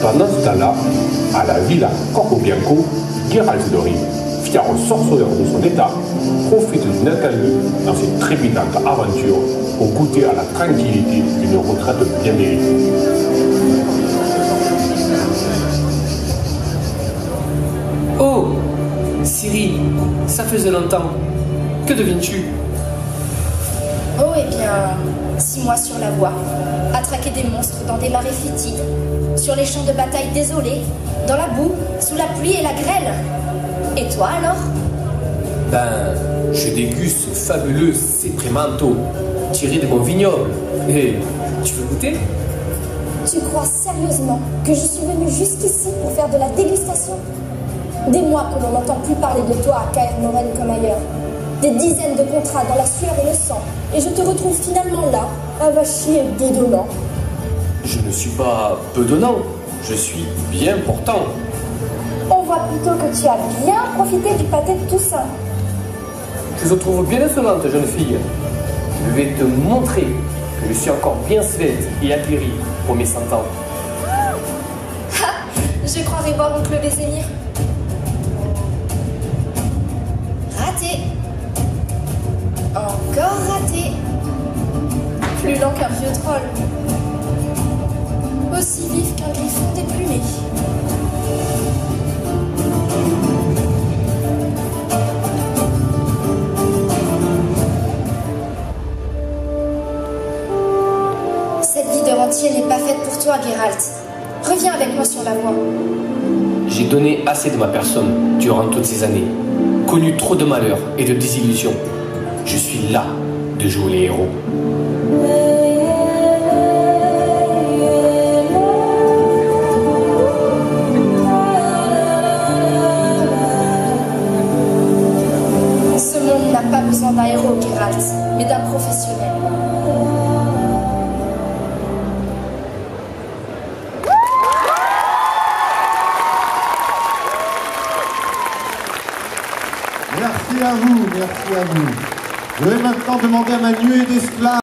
Pendant ce temps-là, à la villa Corvo Bianco, Geralt de Riv, fier au sorceleur de son état, profite de Nathalie dans cette trépidante aventure pour goûter à la tranquillité d'une retraite bien méritée. Oh, Ciri, ça faisait longtemps. Que devines-tu? Oh, eh bien, 6 mois sur la voie, à traquer des monstres dans des marais fétides, sur les champs de bataille désolés, dans la boue, sous la pluie et la grêle. Et toi alors? Ben, je déguste ce fabuleux céprémento, tiré de mon vignoble. Hé, tu veux goûter? Tu crois sérieusement que je suis venue jusqu'ici pour faire de la dégustation? Des mois que l'on n'entend plus parler de toi à Caer Morhen comme ailleurs. Des dizaines de contrats dans la sueur et le sang, et je te retrouve finalement là, avachi et bedonnant. Je ne suis pas bedonnant, je suis bien portant. On voit plutôt que tu as bien profité du pâté de Toussaint. Tu te trouves bien insolente, jeune fille. Je vais te montrer que je suis encore bien svelte et aguerrie pour mes 100 ans. Je croirais voir oncle Vézémir. Raté. Encore raté. Plus lent qu'un vieux troll. Aussi vif qu'un griffon déplumé. Cette vie de rentier n'est pas faite pour toi, Geralt. Reviens avec moi sur la voie. J'ai donné assez de ma personne durant toutes ces années. Connu trop de malheurs et de désillusions. Je suis là de jouer les héros. Ce monde n'a pas besoin d'un héros, Geralt, mais d'un professionnel. Merci à vous, merci à vous. Je vais maintenant demander à ma nuée d'esclaves.